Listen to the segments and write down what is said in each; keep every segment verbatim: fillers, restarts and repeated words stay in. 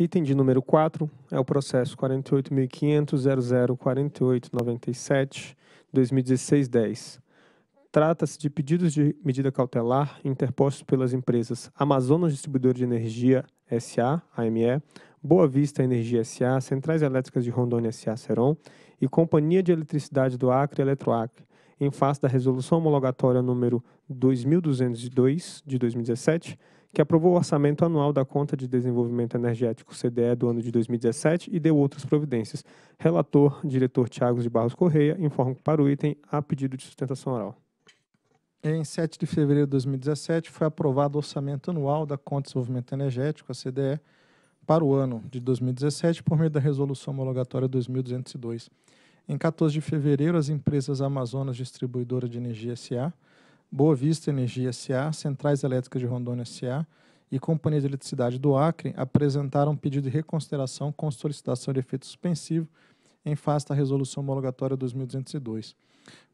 Item de número quatro é o processo quarenta e oito ponto quinhentos ponto zero zero quatro oito nove sete ponto dois mil e dezesseis ponto dez. Trata-se de pedidos de medida cautelar interpostos pelas empresas Amazonas Distribuidora de Energia S A, A M E, Boa Vista Energia S A, Centrais Elétricas de Rondônia S A, Ceron, e Companhia de Eletricidade do Acre, Eletroacre, em face da Resolução Homologatória número dois mil duzentos e dois, de dois mil e dezessete, que aprovou o orçamento anual da Conta de Desenvolvimento Energético, C D E, do ano de dois mil e dezessete e deu outras providências. Relator, diretor Tiago de Barros Correia, informa que para o item há pedido de sustentação oral. Em sete de fevereiro de dois mil e dezessete, foi aprovado o orçamento anual da Conta de Desenvolvimento Energético, a C D E, para o ano de dois mil e dezessete, por meio da Resolução Homologatória dois mil duzentos e dois. Em quatorze de fevereiro, as empresas Amazonas Distribuidora de Energia S A, Boa Vista Energia S A, Centrais Elétricas de Rondônia S A e Companhia de Eletricidade do Acre apresentaram um pedido de reconsideração com solicitação de efeito suspensivo em face da Resolução Homologatória dois mil duzentos e dois.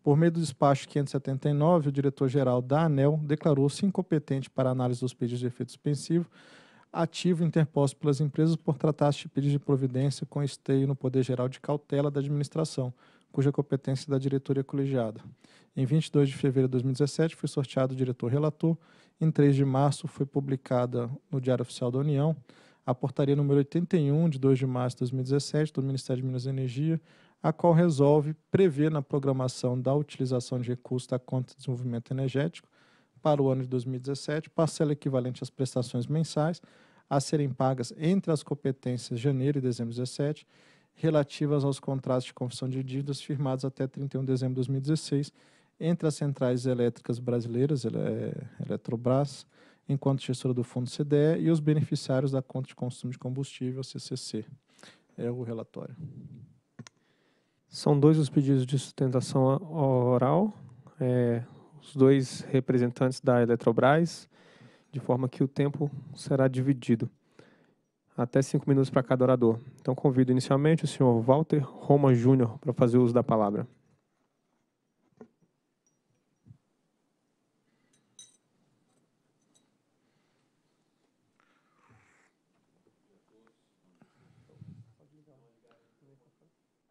Por meio do despacho quinhentos e setenta e nove, o diretor-geral da ANEEL declarou-se incompetente para análise dos pedidos de efeito suspensivo ativo interposto pelas empresas por tratar-se de pedido de providência com esteio no poder geral de cautela da administração, cuja competência é da diretoria colegiada. Em vinte e dois de fevereiro de dois mil e dezessete, foi sorteado o diretor-relator. Em três de março, foi publicada no Diário Oficial da União a Portaria número oitenta e um, de dois de março de dois mil e dezessete, do Ministério de Minas e Energia, a qual resolve prever na programação da utilização de recursos da Conta de Desenvolvimento Energético para o ano de dois mil e dezessete, parcela equivalente às prestações mensais a serem pagas entre as competências janeiro e dezembro de dois mil e dezessete, relativas aos contratos de confissão de dívidas firmados até trinta e um de dezembro de dois mil e dezesseis, entre as centrais elétricas brasileiras, Eletrobras, enquanto gestora do fundo C D E, e os beneficiários da Conta de Consumo de Combustível, C C C. É o relatório. São dois os pedidos de sustentação oral, é, os dois representantes da Eletrobras, de forma que o tempo será dividido. Até cinco minutos para cada orador. Então, convido inicialmente o senhor Walter Roma Júnior para fazer uso da palavra.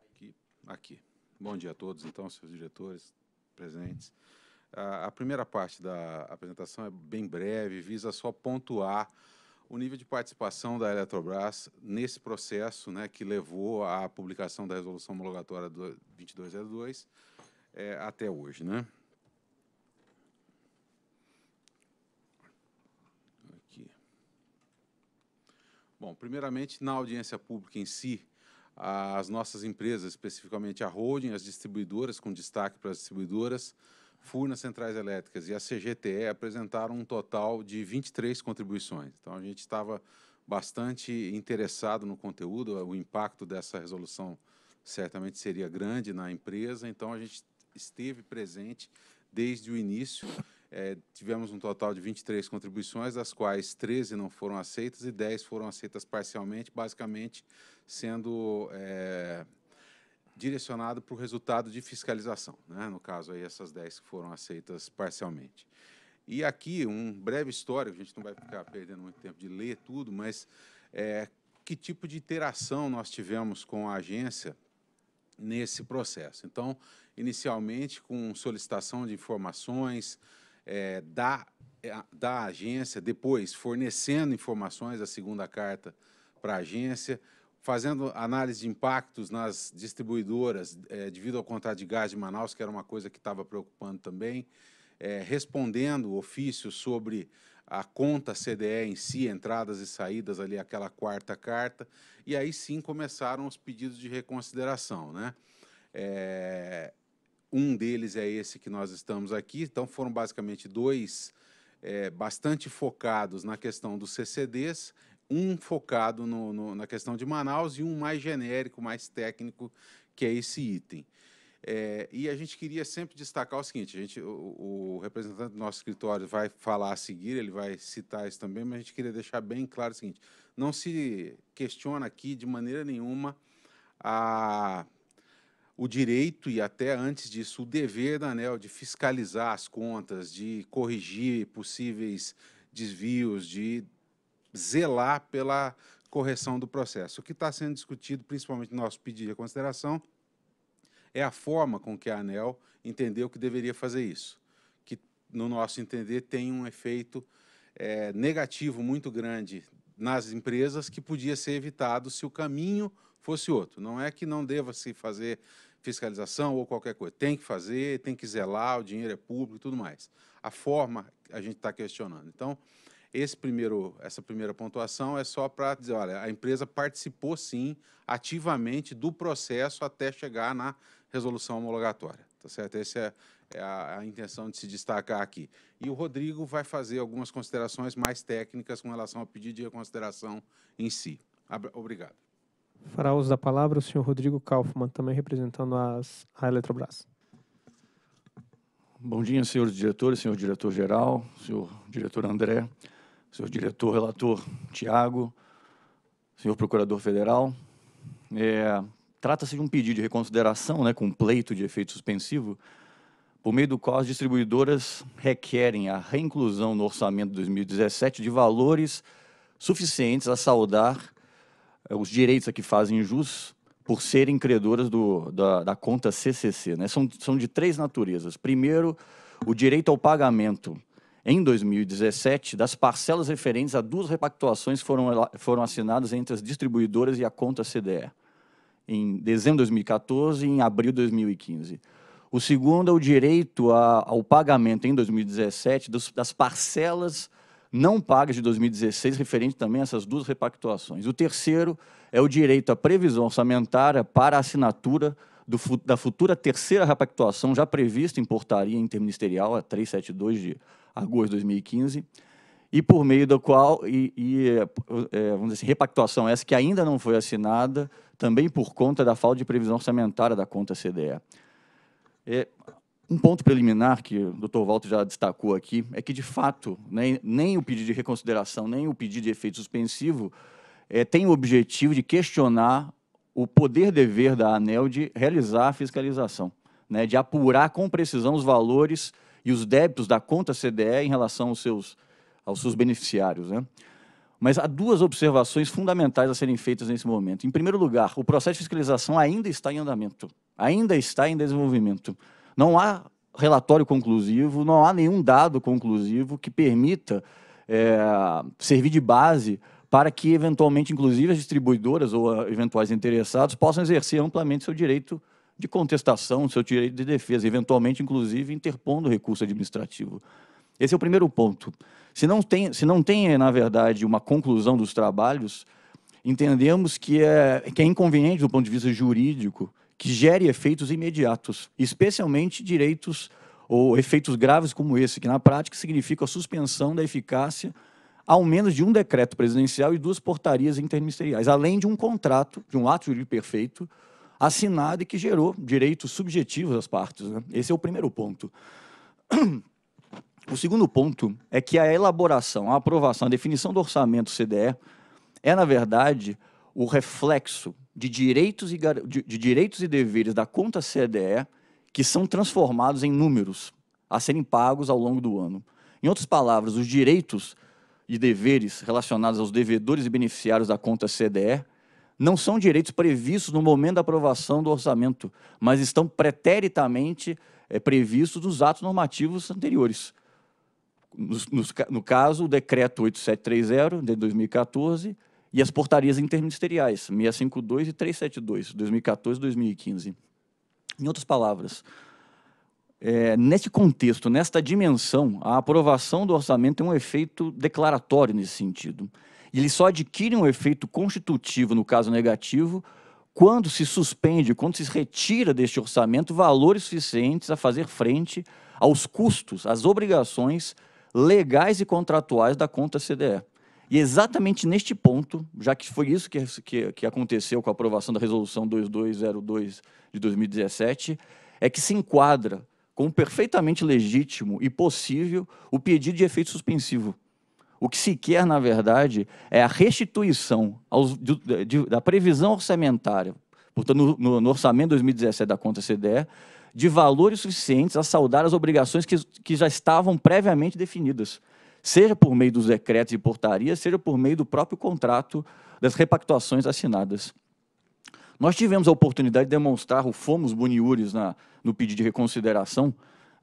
Aqui, aqui. Bom dia a todos, então, senhores diretores presentes. A primeira parte da apresentação é bem breve, visa só pontuar o nível de participação da Eletrobras nesse processo, né, que levou à publicação da Resolução Homologatória vinte e dois zero dois é, até hoje, né? Aqui. Bom, primeiramente, na audiência pública em si, as nossas empresas, especificamente a holding, as distribuidoras, com destaque para as distribuidoras, Furnas Centrais Elétricas e a C G T E, apresentaram um total de vinte e três contribuições. Então, a gente estava bastante interessado no conteúdo, o impacto dessa resolução certamente seria grande na empresa, então a gente esteve presente desde o início. É, tivemos um total de vinte e três contribuições, das quais treze não foram aceitas e dez foram aceitas parcialmente, basicamente sendo... É, direcionado para o resultado de fiscalização, né? No caso, aí, essas dez que foram aceitas parcialmente. E aqui, um breve histórico, a gente não vai ficar perdendo muito tempo de ler tudo, mas é, que tipo de interação nós tivemos com a agência nesse processo. Então, inicialmente, com solicitação de informações é, da, da agência, depois fornecendo informações, a segunda carta para a agência, fazendo análise de impactos nas distribuidoras é, devido ao contrato de gás de Manaus, que era uma coisa que estava preocupando também, é, respondendo ofícios sobre a conta C D E em si, entradas e saídas ali, aquela quarta carta, e aí sim começaram os pedidos de reconsideração, né? É, um deles é esse que nós estamos aqui, então foram basicamente dois é, bastante focados na questão dos C C Ds, um focado no, no, na questão de Manaus e um mais genérico, mais técnico, que é esse item. É, e a gente queria sempre destacar o seguinte, a gente, o, o representante do nosso escritório vai falar a seguir, ele vai citar isso também, mas a gente queria deixar bem claro o seguinte, não se questiona aqui de maneira nenhuma a, o direito e até antes disso o dever da ANEEL de fiscalizar as contas, de corrigir possíveis desvios, de zelar pela correção do processo. O que está sendo discutido, principalmente no nosso pedido de reconsideração, é a forma com que a ANEEL entendeu que deveria fazer isso, que, no nosso entender, tem um efeito é, negativo muito grande nas empresas que podia ser evitado se o caminho fosse outro. Não é que não deva se fazer fiscalização ou qualquer coisa. Tem que fazer, tem que zelar, o dinheiro é público e tudo mais. A forma a gente está questionando. Então, esse primeiro, essa primeira pontuação é só para dizer, olha, a empresa participou, sim, ativamente do processo até chegar na resolução homologatória. Tá certo? Essa é, é a, a intenção de se destacar aqui. E o Rodrigo vai fazer algumas considerações mais técnicas com relação ao pedido de reconsideração em si. Obrigado. Fará uso da palavra o senhor Rodrigo Kaufmann, também representando as, a Eletrobras. Bom dia, senhores diretores, senhor diretor-geral, senhor diretor André, senhor diretor-relator Tiago, senhor procurador-federal. É, Trata-se de um pedido de reconsideração, né, com pleito de efeito suspensivo, por meio do qual as distribuidoras requerem a reinclusão no orçamento de dois mil e dezessete de valores suficientes a saldar os direitos a que fazem jus por serem credoras do, da, da conta C C C. Né? São, são de três naturezas. Primeiro, o direito ao pagamento, em dois mil e dezessete, das parcelas referentes a duas repactuações que foram, foram assinadas entre as distribuidoras e a conta C D E, em dezembro de dois mil e quatorze e em abril de dois mil e quinze. O segundo é o direito a, ao pagamento, em dois mil e dezessete, dos, das parcelas não pagas de dois mil e dezesseis, referente também a essas duas repactuações. O terceiro é o direito à previsão orçamentária para a assinatura do, da futura terceira repactuação, já prevista em Portaria Interministerial a trezentos e setenta e dois de agosto de dois mil e quinze, e por meio da qual, e, e, é, vamos dizer assim, repactuação essa que ainda não foi assinada, também por conta da falta de previsão orçamentária da conta C D E. É, Um ponto preliminar que o doutor Walter já destacou aqui é que, de fato, né, nem o pedido de reconsideração, nem o pedido de efeito suspensivo é, tem o objetivo de questionar o poder-dever da ANEEL de realizar a fiscalização, né, de apurar com precisão os valores e os débitos da conta C D E em relação aos seus, aos seus beneficiários. Né? Mas há duas observações fundamentais a serem feitas nesse momento. Em primeiro lugar, o processo de fiscalização ainda está em andamento, ainda está em desenvolvimento. Não há relatório conclusivo, não há nenhum dado conclusivo que permita é, servir de base para que, eventualmente, inclusive as distribuidoras ou eventuais interessados possam exercer amplamente seu direito de contestação, seu direito de defesa, eventualmente, inclusive, interpondo recurso administrativo. Esse é o primeiro ponto. Se não tem, se não tem na verdade, uma conclusão dos trabalhos, entendemos que é, que é inconveniente do ponto de vista jurídico que gere efeitos imediatos, especialmente direitos ou efeitos graves como esse, que na prática significa a suspensão da eficácia ao menos de um decreto presidencial e duas portarias interministeriais, além de um contrato, de um ato jurídico perfeito, assinado e que gerou direitos subjetivos às partes. Né? Esse é o primeiro ponto. O segundo ponto é que a elaboração, a aprovação, a definição do orçamento C D E é, na verdade, o reflexo de direitos, e, de, de direitos e deveres da conta C D E que são transformados em números a serem pagos ao longo do ano. Em outras palavras, os direitos e deveres relacionados aos devedores e beneficiários da conta C D E não são direitos previstos no momento da aprovação do orçamento, mas estão preteritamente é, previstos nos atos normativos anteriores. Nos, nos, no caso, o Decreto oito mil setecentos e trinta, de dois mil e quatorze, e as portarias interministeriais, seiscentos e cinquenta e dois e trezentos e setenta e dois, dois mil e quatorze e dois mil e quinze. Em outras palavras, é, nesse contexto, nesta dimensão, a aprovação do orçamento tem um efeito declaratório nesse sentido. Ele só adquire um efeito constitutivo, no caso negativo, quando se suspende, quando se retira deste orçamento valores suficientes a fazer frente aos custos, às obrigações legais e contratuais da conta C D E. E exatamente neste ponto, já que foi isso que, que, que aconteceu com a aprovação da Resolução dois mil duzentos e dois de dois mil e dezessete, é que se enquadra como perfeitamente legítimo e possível o pedido de efeito suspensivo. O que se quer, na verdade, é a restituição aos, de, de, da previsão orçamentária, portanto, no, no, no orçamento dois mil e dezessete da conta C D E, de valores suficientes a saldar as obrigações que, que já estavam previamente definidas, seja por meio dos decretos e portarias, seja por meio do próprio contrato das repactuações assinadas. Nós tivemos a oportunidade de demonstrar o fomos boniúris na, no pedido de reconsideração,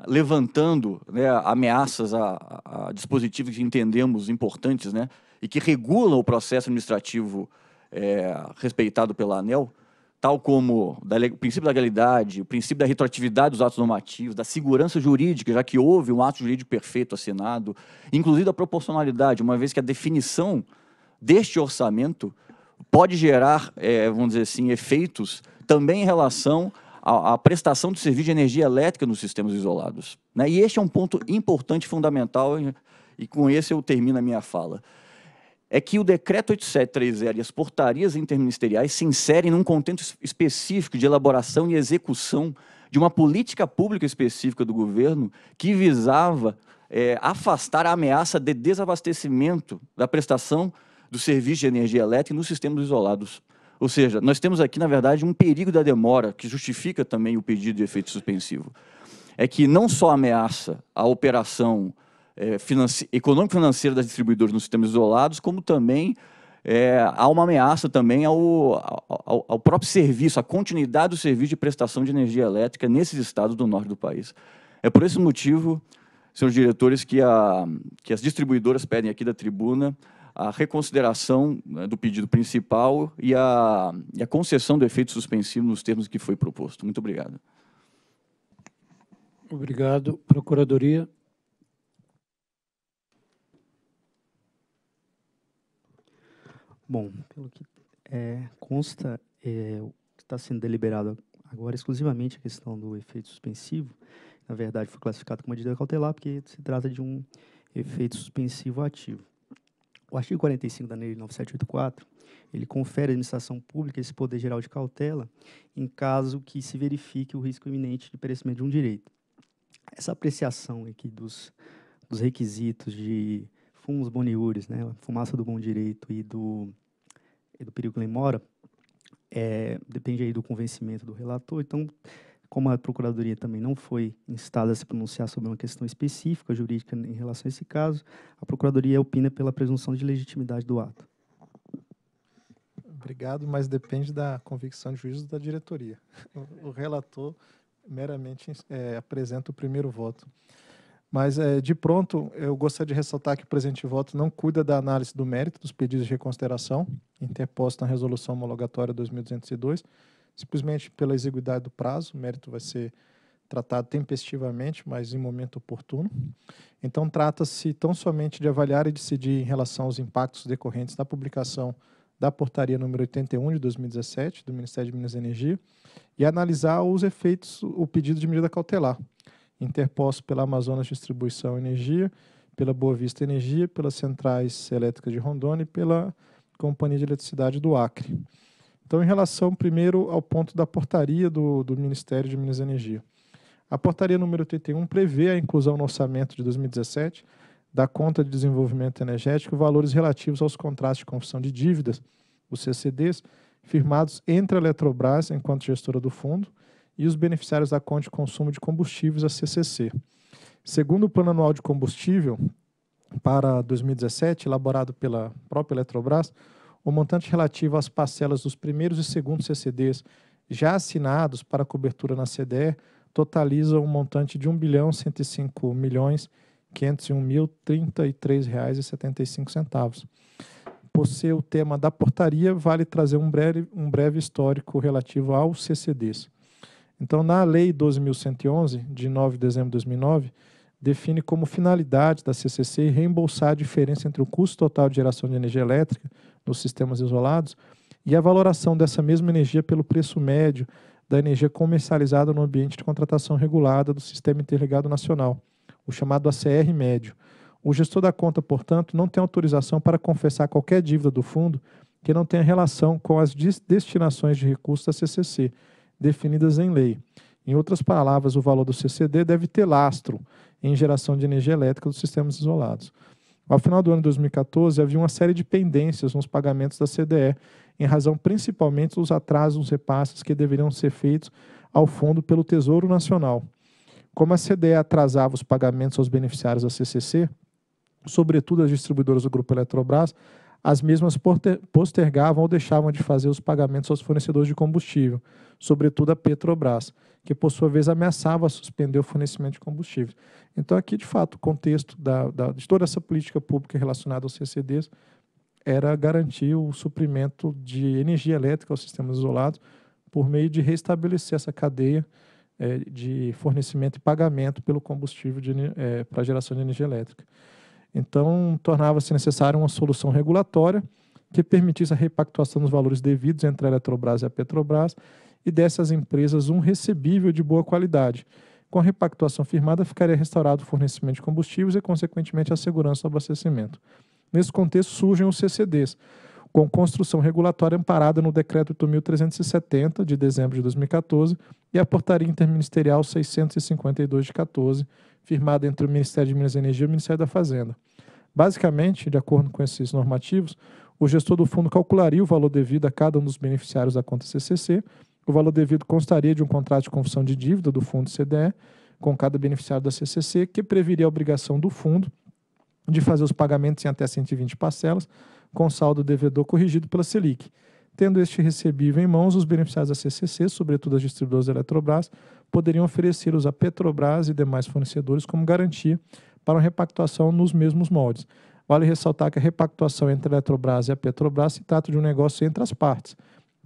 levantando, né, ameaças a, a dispositivos que entendemos importantes, né, e que regulam o processo administrativo é, respeitado pela ANEEL, tal como da, o princípio da legalidade, o princípio da retroatividade dos atos normativos, da segurança jurídica, já que houve um ato jurídico perfeito assinado, inclusive da proporcionalidade, uma vez que a definição deste orçamento pode gerar, é, vamos dizer assim, efeitos também em relação à, à prestação de serviço de energia elétrica nos sistemas isolados, né? E este é um ponto importante, fundamental, e, e com esse eu termino a minha fala. É que o Decreto oito mil setecentos e trinta e as portarias interministeriais se inserem num contexto específico de elaboração e execução de uma política pública específica do governo que visava é, afastar a ameaça de desabastecimento da prestação do serviço de energia elétrica nos sistemas isolados. Ou seja, nós temos aqui, na verdade, um perigo da demora que justifica também o pedido de efeito suspensivo. É que não só ameaça a operação Financi econômico-financeiro das distribuidoras nos sistemas isolados, como também é, há uma ameaça também ao, ao, ao próprio serviço, à continuidade do serviço de prestação de energia elétrica nesses estados do norte do país. É por esse motivo, senhores diretores, que, a, que as distribuidoras pedem aqui da tribuna a reconsideração, né, do pedido principal e a, e a concessão do efeito suspensivo nos termos que foi proposto. Muito obrigado. Obrigado. Procuradoria. Bom, pelo que é, consta, é, o que está sendo deliberado agora exclusivamente a questão do efeito suspensivo, na verdade foi classificado como medida cautelar, porque se trata de um efeito suspensivo ativo. O artigo quarenta e cinco da Lei nove mil setecentos e oitenta e quatro, ele confere à administração pública esse poder geral de cautela em caso que se verifique o risco iminente de perecimento de um direito. Essa apreciação aqui dos, dos requisitos de fumos boniúris, né, a fumaça do bom direito e do, e do perigo que mora, é, depende aí do convencimento do relator. Então, como a Procuradoria também não foi instada a se pronunciar sobre uma questão específica jurídica em relação a esse caso, a Procuradoria opina pela presunção de legitimidade do ato. Obrigado, mas depende da convicção de juízo da diretoria. O, o relator meramente é, apresenta o primeiro voto. Mas, é, de pronto, eu gostaria de ressaltar que o presente voto não cuida da análise do mérito dos pedidos de reconsideração interposto na Resolução Homologatória dois mil duzentos e dois, simplesmente pela exiguidade do prazo. O mérito vai ser tratado tempestivamente, mas em momento oportuno. Então, trata-se tão somente de avaliar e decidir em relação aos impactos decorrentes da publicação da Portaria número oitenta e um de dois mil e dezessete, do Ministério de Minas e Energia, e analisar os efeitos, o pedido de medida cautelar interposto pela Amazonas Distribuição Energia, pela Boa Vista Energia, pelas Centrais Elétricas de Rondônia e pela Companhia de Eletricidade do Acre. Então, em relação, primeiro, ao ponto da portaria do, do Ministério de Minas e Energia. A portaria número oitenta e um prevê a inclusão no orçamento de dois mil e dezessete da Conta de Desenvolvimento Energético valores relativos aos contratos de confissão de dívidas, os C C Ds, firmados entre a Eletrobras, enquanto gestora do fundo, e os beneficiários da Conta de Consumo de Combustíveis, a C C C. Segundo o Plano Anual de Combustível, para dois mil e dezessete, elaborado pela própria Eletrobras, o montante relativo às parcelas dos primeiros e segundos C C Ds já assinados para cobertura na C D E totaliza um montante de um bilhão cento e cinco milhões quinhentos e um mil trinta e três reais e setenta e cinco centavos. Por ser o tema da portaria, vale trazer um breve, um breve histórico relativo aos C C Ds. Então, na Lei doze mil cento e onze, de nove de dezembro de dois mil e nove, define como finalidade da C C C reembolsar a diferença entre o custo total de geração de energia elétrica nos sistemas isolados e a valoração dessa mesma energia pelo preço médio da energia comercializada no ambiente de contratação regulada do Sistema Interligado Nacional, o chamado A C R Médio. O gestor da conta, portanto, não tem autorização para confessar qualquer dívida do fundo que não tenha relação com as destinações de recursos da C C C, definidas em lei. Em outras palavras, o valor do C C D deve ter lastro em geração de energia elétrica dos sistemas isolados. Ao final do ano de dois mil e quatorze, havia uma série de pendências nos pagamentos da C D E, em razão principalmente dos atrasos nos repasses que deveriam ser feitos ao fundo pelo Tesouro Nacional. Como a C D E atrasava os pagamentos aos beneficiários da C C C, sobretudo as distribuidoras do Grupo Eletrobras, as mesmas postergavam ou deixavam de fazer os pagamentos aos fornecedores de combustível, sobretudo a Petrobras, que por sua vez ameaçava suspender o fornecimento de combustível. Então aqui, de fato, o contexto da, da, de toda essa política pública relacionada aos C C Ds era garantir o suprimento de energia elétrica aos sistemas isolados por meio de restabelecer essa cadeia é, de fornecimento e pagamento pelo combustível é, para a geração de energia elétrica. Então, tornava-se necessária uma solução regulatória que permitisse a repactuação dos valores devidos entre a Eletrobras e a Petrobras e desse às empresas um recebível de boa qualidade. Com a repactuação firmada, ficaria restaurado o fornecimento de combustíveis e, consequentemente, a segurança do abastecimento. Nesse contexto, surgem os C C Ds, com construção regulatória amparada no Decreto oito mil trezentos e setenta, de dezembro de dois mil e quatorze, e a Portaria Interministerial seiscentos e cinquenta e dois, de quatorze, firmada entre o Ministério de Minas e Energia e o Ministério da Fazenda. Basicamente, de acordo com esses normativos, o gestor do fundo calcularia o valor devido a cada um dos beneficiários da conta C C C. O valor devido constaria de um contrato de confissão de dívida do fundo C D E com cada beneficiário da C C C, que previria a obrigação do fundo de fazer os pagamentos em até cento e vinte parcelas, com saldo devedor corrigido pela Selic. Tendo este recebível em mãos, os beneficiários da C C C, sobretudo as distribuidoras da Eletrobras, poderiam oferecê-los à Petrobras e demais fornecedores como garantia para uma repactuação nos mesmos moldes. Vale ressaltar que a repactuação entre a Eletrobras e a Petrobras se trata de um negócio entre as partes,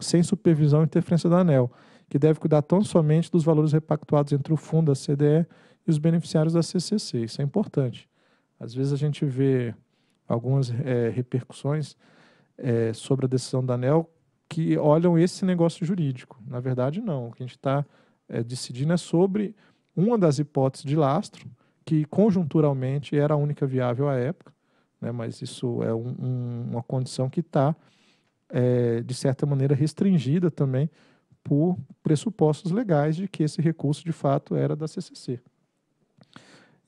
sem supervisão e interferência da ANEEL, que deve cuidar tão somente dos valores repactuados entre o fundo da C D E e os beneficiários da C C C. Isso é importante. Às vezes a gente vê algumas é, repercussões é, sobre a decisão da ANEEL que olham esse negócio jurídico. Na verdade, não. O que a gente está é, decidindo é sobre uma das hipóteses de lastro, que conjunturalmente era a única viável à época, né, mas isso é um, um, uma condição que está, é, de certa maneira, restringida também por pressupostos legais de que esse recurso, de fato, era da C C C.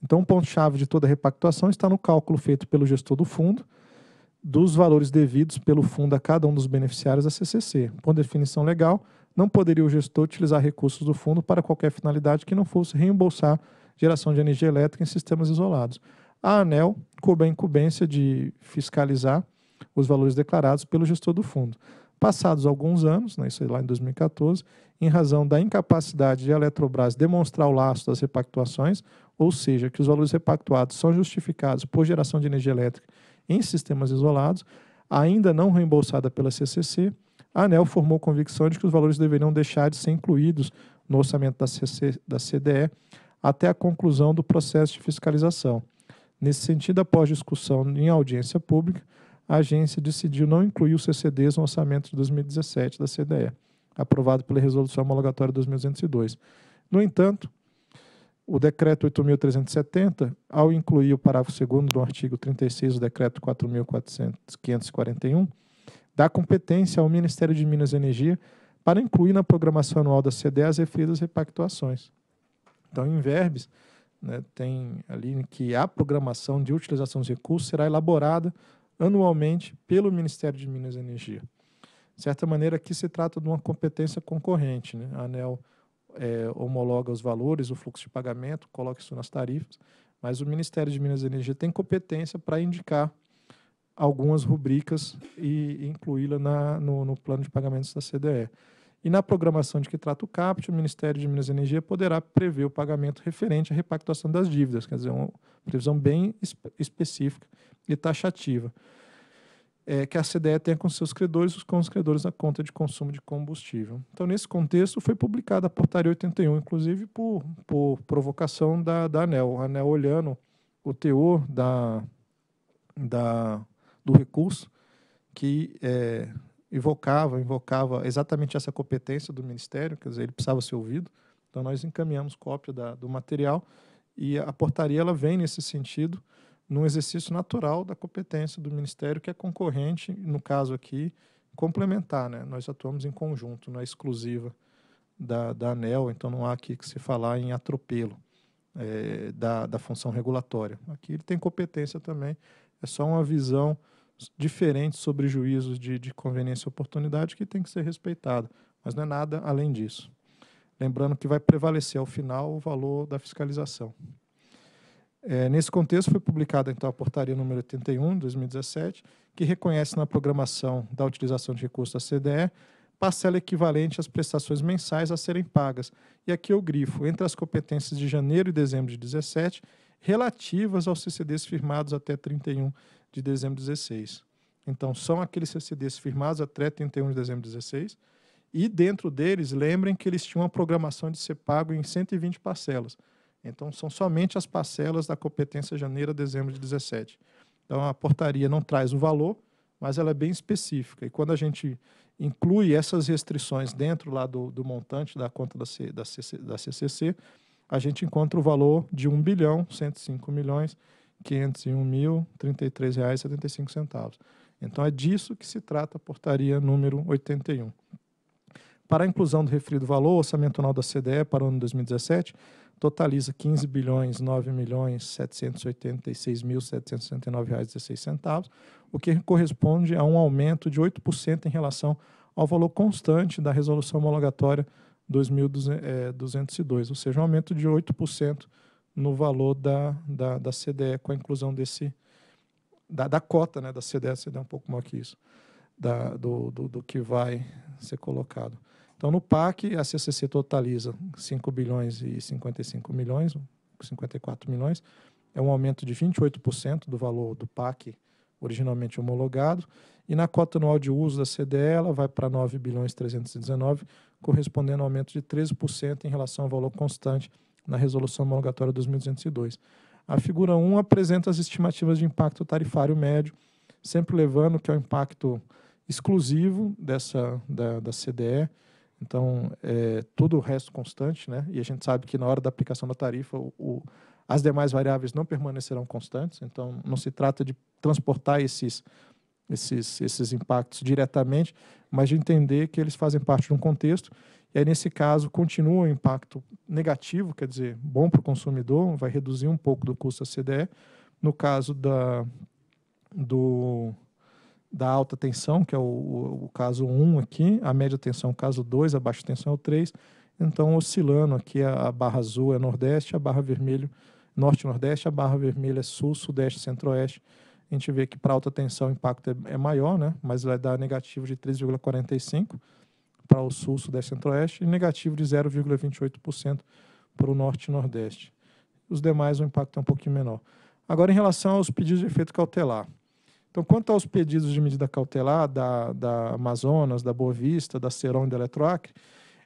Então, o ponto-chave de toda a repactuação está no cálculo feito pelo gestor do fundo dos valores devidos pelo fundo a cada um dos beneficiários da C C C. Por definição legal, não poderia o gestor utilizar recursos do fundo para qualquer finalidade que não fosse reembolsar geração de energia elétrica em sistemas isolados. A ANEEL coube a incumbência de fiscalizar os valores declarados pelo gestor do fundo. Passados alguns anos, né, isso é lá em dois mil e quatorze, em razão da incapacidade de a Eletrobras demonstrar o laço das repactuações, ou seja, que os valores repactuados são justificados por geração de energia elétrica em sistemas isolados, ainda não reembolsada pela C C C, a ANEEL formou convicção de que os valores deveriam deixar de ser incluídos no orçamento da, C C, da C D E até a conclusão do processo de fiscalização. Nesse sentido, após discussão em audiência pública, a agência decidiu não incluir os C C Ds no orçamento de dois mil e dezessete da C D E, aprovado pela Resolução Homologatória dois mil duzentos e dois. No entanto, o Decreto oito mil trezentos e setenta, ao incluir o parágrafo segundo do artigo trinta e seis do Decreto quatro mil quinhentos e quarenta e um, dá competência ao Ministério de Minas e Energia para incluir na programação anual da C D E as referidas repactuações. Então, em verbes, né, tem ali que a programação de utilização dos recursos será elaborada anualmente pelo Ministério de Minas e Energia. De certa maneira, aqui se trata de uma competência concorrente, né? A ANEEL É, homologa os valores, o fluxo de pagamento, coloca isso nas tarifas, mas o Ministério de Minas e Energia tem competência para indicar algumas rubricas e incluí-la no, no plano de pagamentos da C D E. E na programação de que trata o caput, o Ministério de Minas e Energia poderá prever o pagamento referente à repactuação das dívidas, quer dizer, uma previsão bem específica e taxativa, É, que a C D E tenha com seus credores, os com os credores da conta de consumo de combustível. Então, nesse contexto, foi publicada a Portaria oitenta e um, inclusive por, por provocação da, da ANEEL. A ANEEL, olhando o teor da, da, do recurso, que é, evocava, invocava exatamente essa competência do Ministério, quer dizer, ele precisava ser ouvido, então nós encaminhamos cópia da, do material, e a portaria ela vem nesse sentido, num exercício natural da competência do Ministério, que é concorrente, no caso aqui, complementar, né? Nós atuamos em conjunto, não é exclusiva da, da ANEEL, então não há aqui que se falar em atropelo é, da, da função regulatória. Aqui ele tem competência também, é só uma visão diferente sobre juízos de, de conveniência e oportunidade que tem que ser respeitada, mas não é nada além disso. Lembrando que vai prevalecer ao final o valor da fiscalização. É, nesse contexto, foi publicada então a Portaria número oitenta e um, de dois mil e dezessete, que reconhece na programação da utilização de recursos da C D E parcela equivalente às prestações mensais a serem pagas. E aqui eu grifo, entre as competências de janeiro e dezembro de dois mil e dezessete, relativas aos C C Ds firmados até trinta e um de dezembro de dois mil e dezesseis. Então, são aqueles C C Ds firmados até trinta e um de dezembro de dois mil e dezesseis, e dentro deles, lembrem que eles tinham a programação de ser pago em cento e vinte parcelas. Então, são somente as parcelas da competência janeiro a dezembro de dois mil e dezessete. Então, a portaria não traz o valor, mas ela é bem específica. E quando a gente inclui essas restrições dentro lá do, do montante da conta da, C, da, C, da C C C, a gente encontra o valor de um bilhão, cento e cinco milhões, quinhentos e um mil, trinta e três reais e setenta e cinco centavos. Então, é disso que se trata a portaria número oitenta e um. Para a inclusão do referido valor, o orçamento anual da C D E para o ano dois mil e dezessete totaliza quinze bilhões, nove milhões, setecentos e oitenta e seis mil, setecentos e sessenta e nove reais e dezesseis centavos, o que corresponde a um aumento de oito por cento em relação ao valor constante da Resolução Homologatória dois mil duzentos e dois, ou seja, um aumento de oito por cento no valor da, da, da C D E com a inclusão desse, da, da cota, né, da C D E, a C D E é um pouco maior que isso, da, do, do, do que vai ser colocado. Então, no P A C, a C C C totaliza cinco bilhões e cinquenta e cinco milhões, cinquenta e quatro milhões, é um aumento de vinte e oito por cento do valor do P A C originalmente homologado, e na cota anual de uso da C D E, ela vai para nove bilhões, trezentos e dezenove, correspondendo a um aumento de treze por cento em relação ao valor constante na Resolução Homologatória dois mil duzentos e dois. A figura um apresenta as estimativas de impacto tarifário médio, sempre levando que é o impacto exclusivo dessa, da, da C D E. Então, é, tudo o resto constante, né? E a gente sabe que na hora da aplicação da tarifa, o, o, as demais variáveis não permanecerão constantes. Então, não se trata de transportar esses, esses, esses impactos diretamente, mas de entender que eles fazem parte de um contexto. E aí, nesse caso, continua o impacto negativo, quer dizer, bom para o consumidor, vai reduzir um pouco do custo da C D E. No caso da, do... da alta tensão, que é o, o, o caso um aqui, a média tensão é o caso dois, a baixa tensão é o três, então oscilando aqui a, a barra azul é nordeste, a barra vermelha norte-nordeste, a barra vermelha é sul, sudeste, centro-oeste. A gente vê que para alta tensão o impacto é, é maior, né? Mas vai dar negativo de três vírgula quarenta e cinco por cento para o sul, sudeste, centro-oeste e negativo de zero vírgula vinte e oito por cento para o norte-nordeste. Os demais o impacto é um pouquinho menor. Agora, em relação aos pedidos de efeito cautelar, então, quanto aos pedidos de medida cautelar da, da Amazonas, da Boa Vista, da Ceron e da Eletroacre,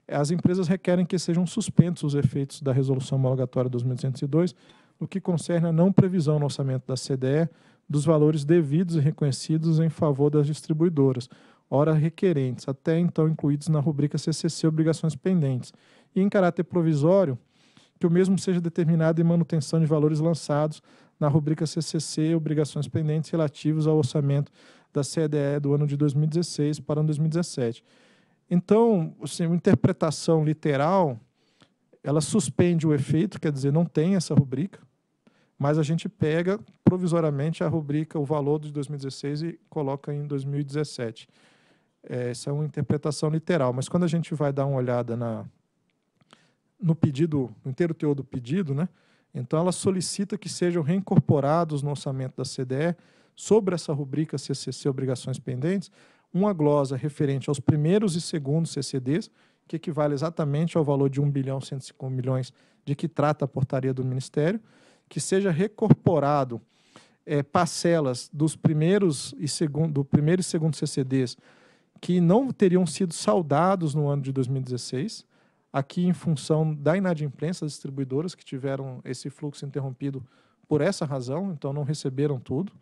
as empresas requerem que sejam suspensos os efeitos da Resolução Homologatória dois mil duzentos e dois, no que concerne a não previsão no orçamento da C D E dos valores devidos e reconhecidos em favor das distribuidoras, ora requerentes, até então incluídos na rubrica C C C Obrigações Pendentes, e em caráter provisório, que o mesmo seja determinado em manutenção de valores lançados na rubrica C C C, obrigações pendentes relativos ao orçamento da C D E do ano de dois mil e dezesseis para o ano dois mil e dezessete. Então, assim, uma interpretação literal, ela suspende o efeito, quer dizer, não tem essa rubrica, mas a gente pega provisoriamente a rubrica, o valor de dois mil e dezesseis e coloca em dois mil e dezessete. É, essa é uma interpretação literal, mas quando a gente vai dar uma olhada na, no pedido, no inteiro teor do pedido, né? Então, ela solicita que sejam reincorporados no orçamento da C D E, sobre essa rubrica C C C Obrigações Pendentes, uma glosa referente aos primeiros e segundos C C Ds, que equivale exatamente ao valor de um bilhão, cento e cinco milhões de que trata a portaria do Ministério, que seja reincorporado é, parcelas dos primeiros e segundo, do primeiro e segundo C C Ds que não teriam sido saldados no ano de dois mil e dezesseis, aqui em função da inadimplência das distribuidoras que tiveram esse fluxo interrompido por essa razão, então não receberam tudo,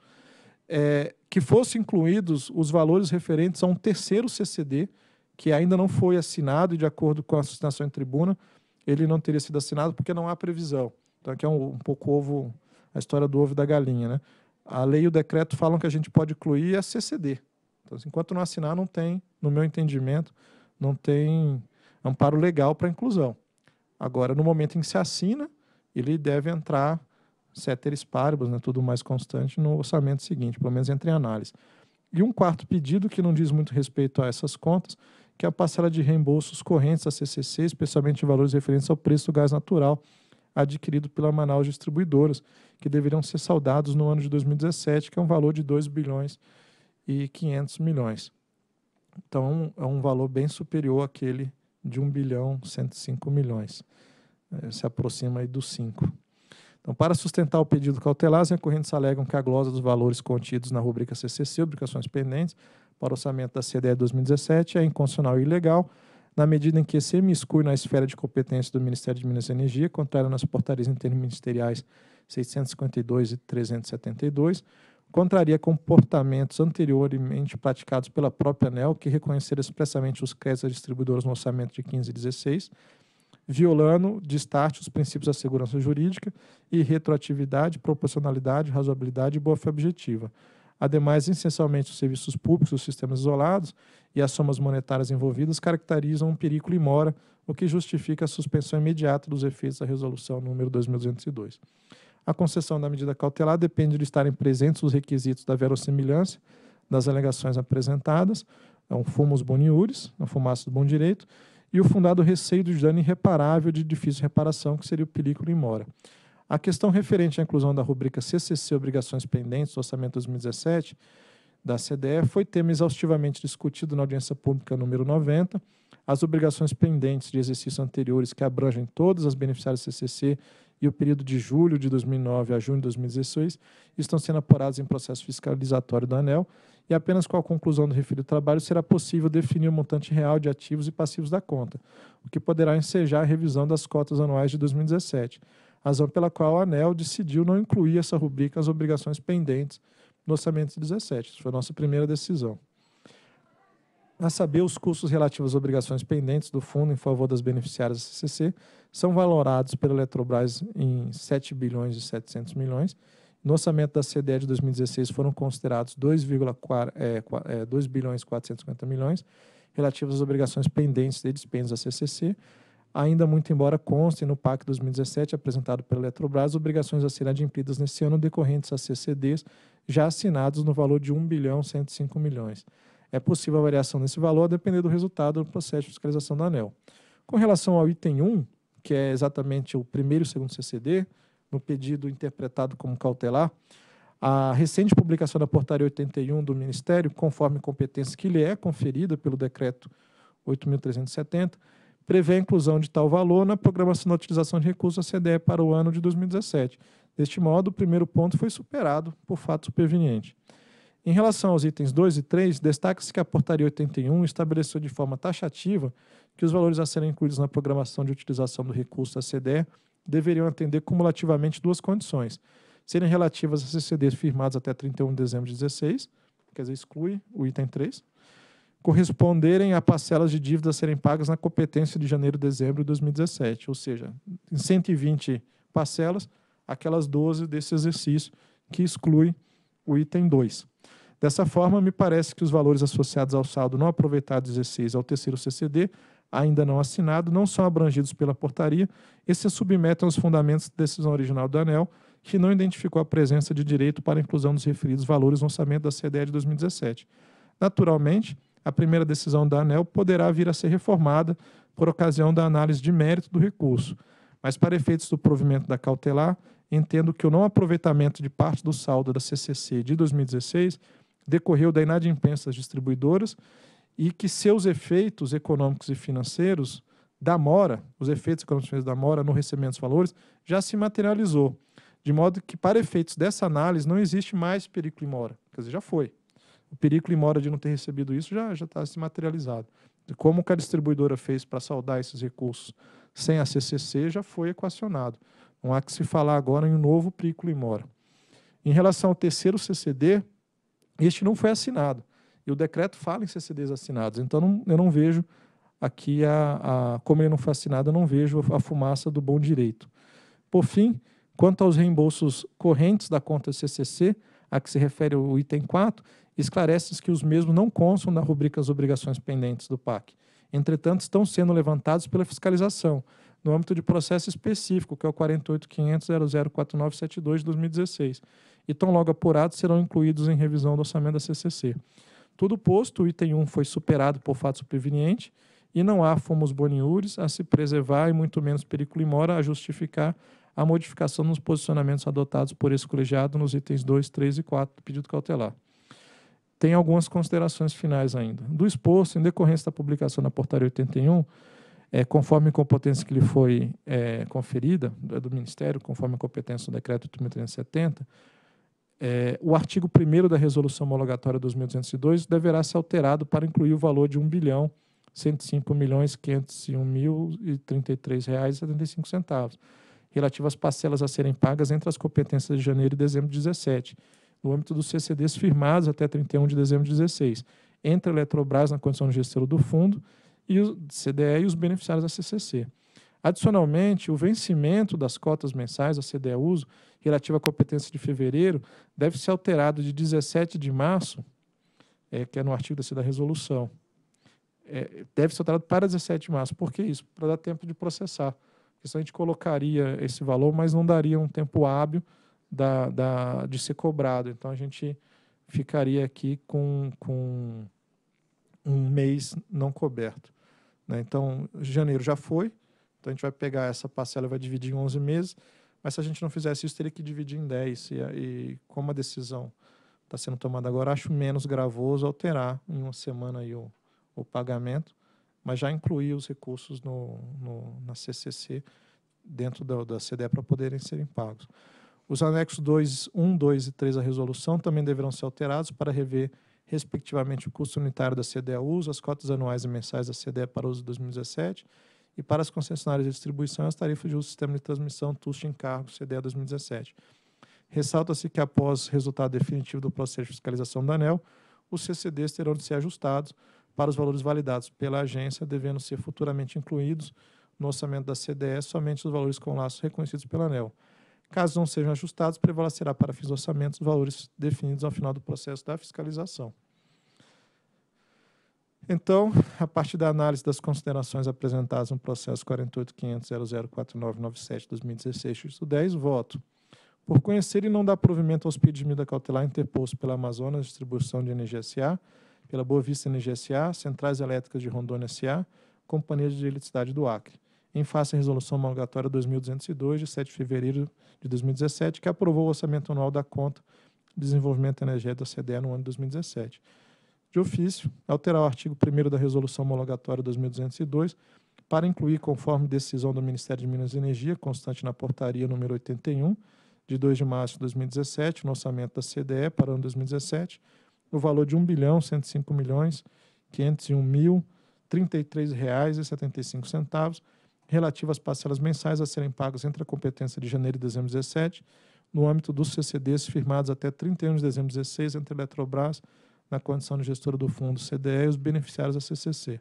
é, que fossem incluídos os valores referentes a um terceiro C C D, que ainda não foi assinado e, de acordo com a sustentação em tribuna, ele não teria sido assinado porque não há previsão. Então, aqui é um, um pouco ovo, a história do ovo e da galinha, né? A lei e o decreto falam que a gente pode incluir a C C D. Então, enquanto não assinar, não tem, no meu entendimento, não tem amparo legal para inclusão. Agora, no momento em que se assina, ele deve entrar, ceteris paribus, né, tudo mais constante, no orçamento seguinte, pelo menos entre análise. E um quarto pedido, que não diz muito respeito a essas contas, que é a parcela de reembolsos correntes da C C C, especialmente de valores referentes ao preço do gás natural, adquirido pela Manaus Distribuidoras, que deverão ser saldados no ano de dois mil e dezessete, que é um valor de dois bilhões e quinhentos milhões. Então, é um valor bem superior àquele de um bilhão cento e cinco milhões. É, se aproxima aí dos cinco. Então, para sustentar o pedido cautelar, os recorrentes alegam que a glosa dos valores contidos na rubrica C C C, obrigações pendentes, para o orçamento da C D E dois mil e dezessete, é inconstitucional e ilegal, na medida em que se exclui na esfera de competência do Ministério de Minas e Energia, contrário nas portarias interministeriais seiscentos e cinquenta e dois e trezentos e setenta e dois, contraria comportamentos anteriormente praticados pela própria ANEEL, que reconheceram expressamente os créditos das distribuidoras no orçamento de quinze e dezesseis, violando, de start, os princípios da segurança jurídica e retroatividade, proporcionalidade, razoabilidade e boa-fé objetiva. Ademais, essencialmente, os serviços públicos, os sistemas isolados e as somas monetárias envolvidas caracterizam um periculo in mora, o que justifica a suspensão imediata dos efeitos da resolução número dois mil duzentos e dois. A concessão da medida cautelar depende de estarem presentes os requisitos da verossimilhança das alegações apresentadas, então, fumus boniuris, a fumaça do bom direito, e o fundado receio de dano irreparável de difícil reparação, que seria o periculo in mora. A questão referente à inclusão da rubrica C C C Obrigações Pendentes do Orçamento dois mil e dezessete da C D E foi tema exaustivamente discutido na audiência pública número noventa. As obrigações pendentes de exercícios anteriores que abrangem todas as beneficiárias do C C C e o período de julho de dois mil e nove a junho de dois mil e dezesseis estão sendo apuradas em processo fiscalizatório da ANEEL e apenas com a conclusão do referido trabalho será possível definir o montante real de ativos e passivos da conta, o que poderá ensejar a revisão das cotas anuais de dois mil e dezessete. Razão pela qual a ANEEL decidiu não incluir essa rubrica as obrigações pendentes no orçamento de dezessete. Isso foi a nossa primeira decisão. A saber, os custos relativos às obrigações pendentes do fundo em favor das beneficiárias da C C C são valorados pela Eletrobras em sete bilhões e setecentos milhões. No orçamento da C D E de dois mil e dezesseis foram considerados dois bilhões e quatrocentos e cinquenta milhões relativos às obrigações pendentes de despesas da C C C. Ainda muito embora constem no PAC dois mil e dezessete, apresentado pela Eletrobras, obrigações a serem adimplidas nesse ano decorrentes a C C Ds já assinados no valor de um bilhão cento e cinco milhões. É possível a variação desse valor a depender do resultado do processo de fiscalização da ANEEL. Com relação ao item um, que é exatamente o primeiro e segundo C C D, no pedido interpretado como cautelar, a recente publicação da Portaria oitenta e um do Ministério, conforme competência que lhe é conferida pelo Decreto oito mil trezentos e setenta, prevê a inclusão de tal valor na programação da utilização de recursos da C D E para o ano de dois mil e dezessete. Deste modo, o primeiro ponto foi superado por fato superveniente. Em relação aos itens dois e três, destaca-se que a Portaria oitenta e um estabeleceu de forma taxativa que os valores a serem incluídos na programação de utilização do recurso da C D E deveriam atender cumulativamente duas condições, serem relativas a C C Ds firmados até trinta e um de dezembro de dezesseis, quer dizer, exclui o item três, corresponderem a parcelas de dívidas a serem pagas na competência de janeiro e dezembro de dois mil e dezessete, ou seja, em cento e vinte parcelas, aquelas doze desse exercício que exclui o item dois. Dessa forma, me parece que os valores associados ao saldo não aproveitado dezesseis ao terceiro C C D, ainda não assinado, não são abrangidos pela portaria e se submetem aos fundamentos da decisão original da ANEEL, que não identificou a presença de direito para a inclusão dos referidos valores no orçamento da C D E de dois mil e dezessete. Naturalmente, a primeira decisão da ANEEL poderá vir a ser reformada por ocasião da análise de mérito do recurso, mas para efeitos do provimento da cautelar, entendo que o não aproveitamento de parte do saldo da C C C de dois mil e dezesseis decorreu da inadimplência das distribuidoras e que seus efeitos econômicos e financeiros da mora, os efeitos econômicos e financeiros da mora no recebimento dos valores, já se materializou, de modo que para efeitos dessa análise não existe mais periculo in mora, quer dizer, já foi. O perigo em mora de não ter recebido isso já já está se materializado. Como que a distribuidora fez para saldar esses recursos sem a C C C já foi equacionado. Não há que se falar agora em um novo perigo em mora. Em relação ao terceiro C C D, este não foi assinado. E o decreto fala em C C Ds assinados. Então não, eu não vejo aqui, a, a, como ele não foi assinado, eu não vejo a fumaça do bom direito. Por fim, quanto aos reembolsos correntes da conta C C C, a que se refere o item quatro, esclarece-se que os mesmos não constam na rubrica as obrigações pendentes do PAC. Entretanto, estão sendo levantados pela fiscalização, no âmbito de processo específico, que é o quarenta e oito ponto quinhentos ponto zero zero quatro nove sete dois de dois mil e dezesseis, e tão logo apurados serão incluídos em revisão do orçamento da C C C. Tudo posto, o item um foi superado por fato superveniente, e não há fomos boniúris a se preservar e muito menos periculo imora a justificar a modificação nos posicionamentos adotados por esse colegiado nos itens dois, três e quatro do pedido cautelar. Tem algumas considerações finais ainda. Do exposto, em decorrência da publicação na portaria oitenta e um, é, conforme a competência que lhe foi é, conferida, é do Ministério, conforme a competência do Decreto oito mil trezentos e setenta, é, o artigo primeiro da Resolução Homologatória dois mil duzentos e dois deverá ser alterado para incluir o valor de um bilhão cento e cinco milhões quinhentos e um mil e trinta e três reais e setenta e cinco centavos, relativo às parcelas a serem pagas entre as competências de janeiro e dezembro de dezessete, no âmbito dos C C Ds firmados até trinta e um de dezembro de dezesseis, entre a Eletrobras na condição de gestora do fundo e o C D E e os beneficiários da C C C. Adicionalmente, o vencimento das cotas mensais da C D E Uso, relativo à competência de fevereiro, deve ser alterado de dezessete de março, é, que é no artigo da resolução, é, deve ser alterado para dezessete de março. Por que isso? Para dar tempo de processar. Porque senão a gente colocaria esse valor, mas não daria um tempo hábil Da, da, de ser cobrado. Então, a gente ficaria aqui com, com um mês não coberto, né? Então, janeiro já foi, então a gente vai pegar essa parcela e vai dividir em onze meses, mas se a gente não fizesse isso, teria que dividir em dez. E, e como a decisão está sendo tomada agora, acho menos gravoso alterar em uma semana aí o, o pagamento, mas já incluir os recursos no, no, na C C C dentro da, da C D E para poderem serem pagos. Os anexos dois, um, dois e três da resolução também deverão ser alterados para rever, respectivamente, o custo unitário da C D E Uso, as cotas anuais e mensais da C D E para uso de dois mil e dezessete e para as concessionárias de distribuição as tarifas de uso do sistema de transmissão TUST encargo C D E dois mil e dezessete. Ressalta-se que, após resultado definitivo do processo de fiscalização da ANEEL, os C C Ds terão de ser ajustados para os valores validados pela agência, devendo ser futuramente incluídos no orçamento da C D E somente os valores com laços reconhecidos pela ANEEL. Caso não sejam ajustados, prevalecerá para fins de orçamento os valores definidos ao final do processo da fiscalização. Então, a partir da análise das considerações apresentadas no processo quarenta e oito ponto quinhentos ponto zero zero quatro nove nove sete barra dois mil e dezesseis, voto. Por conhecer e não dar provimento aos pedidos de medida cautelar interpostos pela Amazonas Distribuidora de Energia S A, pela Boa Vista Energia S A, Centrais Elétricas de Rondônia S A, Companhia de Eletricidade do Acre, em face à Resolução Homologatória dois mil duzentos e dois, de sete de fevereiro de dois mil e dezessete, que aprovou o orçamento anual da Conta de Desenvolvimento Energético da C D E no ano de dois mil e dezessete. De ofício, alterar o artigo primeiro da Resolução Homologatória dois mil duzentos e dois para incluir, conforme decisão do Ministério de Minas e Energia, constante na portaria número oitenta e um, de dois de março de dois mil e dezessete, no orçamento da C D E para o ano de dois mil e dezessete, o valor de um bilhão cento e cinco milhões quinhentos e um mil e trinta e três reais e setenta e cinco centavos, relativo às parcelas mensais a serem pagas entre a competência de janeiro e dezembro de dezessete, no âmbito dos C C Ds firmados até trinta e um de dezembro de dezesseis entre a Eletrobras, na condição de gestora do fundo C D E, e os beneficiários da C C C.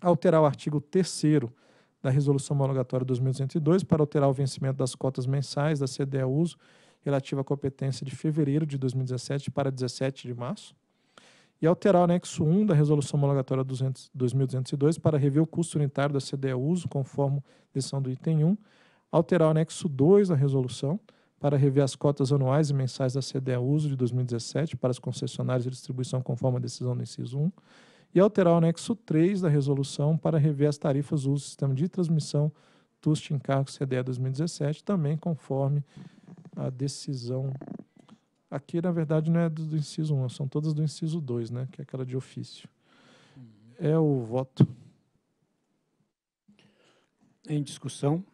Alterar o artigo terceiro da Resolução Homologatória dois mil duzentos e dois para alterar o vencimento das cotas mensais da C D E Uso relativa à competência de fevereiro de dois mil e dezessete para dezessete de março. E alterar o anexo um da Resolução Homologatória dois mil duzentos e dois para rever o custo unitário da C D E Uso, conforme decisão do item um, alterar o anexo dois da Resolução para rever as cotas anuais e mensais da C D E Uso de dois mil e dezessete para as concessionárias de distribuição, conforme a decisão do inciso um, e alterar o anexo três da Resolução para rever as tarifas uso do sistema de transmissão TUST encargo C D E dois mil e dezessete, também conforme a decisão. Aqui, na verdade, não é do inciso um, são todas do inciso dois, né, que é aquela de ofício. É o voto. Em discussão.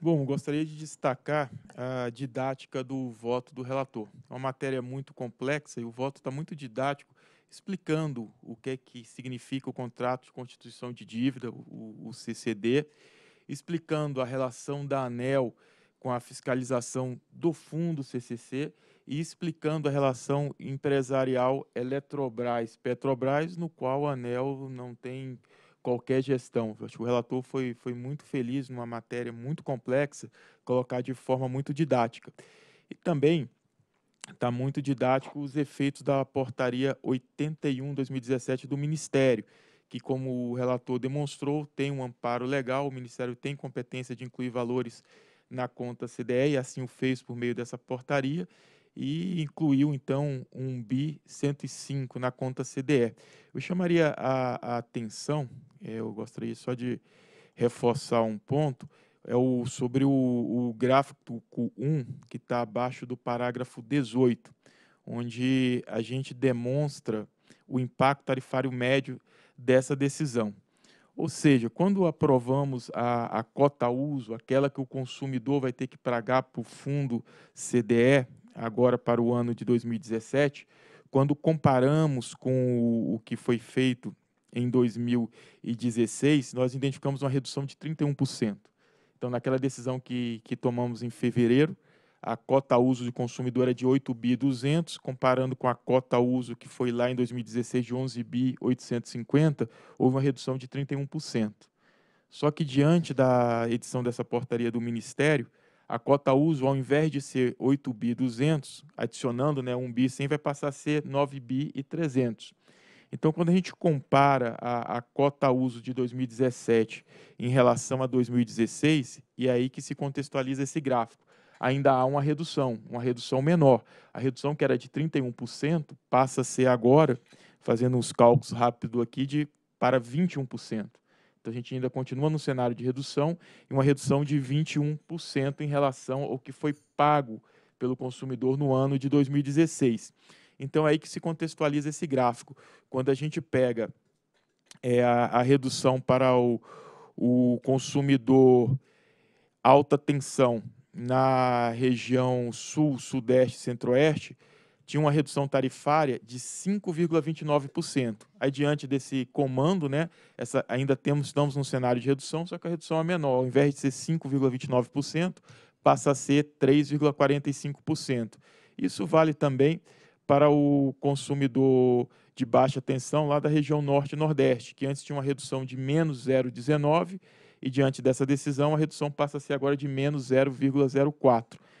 Bom, gostaria de destacar a didática do voto do relator. É uma matéria muito complexa e o voto está muito didático, explicando o que é que significa o contrato de constituição de dívida, o, o C C D, explicando a relação da ANEEL com a fiscalização do fundo C C C e explicando a relação empresarial Eletrobras-Petrobras, no qual a ANEEL não tem qualquer gestão. Eu acho que o relator foi, foi muito feliz numa matéria muito complexa, colocar de forma muito didática. E também está muito didático os efeitos da portaria oitenta e um barra dois mil e dezessete do Ministério, que, como o relator demonstrou, tem um amparo legal, o Ministério tem competência de incluir valores na conta C D E, e assim o fez por meio dessa portaria, e incluiu, então, um B cento e cinco na conta C D E. Eu chamaria a, a atenção, Eu gostaria só de reforçar um ponto, é o, sobre o, o gráfico um, que está abaixo do parágrafo dezoito, onde a gente demonstra o impacto tarifário médio dessa decisão. Ou seja, quando aprovamos a, a cota uso, aquela que o consumidor vai ter que pagar para o fundo C D E, agora para o ano de dois mil e dezessete, quando comparamos com o, o que foi feito em dois mil e dezesseis, nós identificamos uma redução de trinta e um por cento. Então, naquela decisão que, que tomamos em fevereiro, a cota uso de consumidor era de oito bilhões e duzentos, comparando com a cota uso que foi lá em dois mil e dezesseis de onze bilhões e oitocentos e cinquenta, houve uma redução de trinta e um por cento. Só que diante da edição dessa portaria do Ministério, a cota uso, ao invés de ser oito bilhões e duzentos, adicionando, né, um bilhão e cem, vai passar a ser nove bilhões e trezentos. Então, quando a gente compara a, a cota uso de dois mil e dezessete em relação a dois mil e dezesseis, e é aí que se contextualiza esse gráfico, ainda há uma redução, uma redução menor. A redução que era de trinta e um por cento passa a ser agora, fazendo os cálculos rápidos aqui, de, para vinte e um por cento. Então, a gente ainda continua no cenário de redução, e uma redução de vinte e um por cento em relação ao que foi pago pelo consumidor no ano de dois mil e dezesseis. Então, é aí que se contextualiza esse gráfico. Quando a gente pega é, a, a redução para o, o consumidor alta tensão, na região sul, sudeste e centro-oeste, tinha uma redução tarifária de cinco vírgula vinte e nove por cento. Aí, diante desse comando, né, essa, ainda temos, estamos num cenário de redução, só que a redução é menor. Ao invés de ser cinco vírgula vinte e nove por cento, passa a ser três vírgula quarenta e cinco por cento. Isso vale também para o consumidor de baixa tensão lá da região norte e nordeste, que antes tinha uma redução de menos zero vírgula dezenove por cento, e, diante dessa decisão, a redução passa a ser agora de menos zero vírgula zero quatro por cento.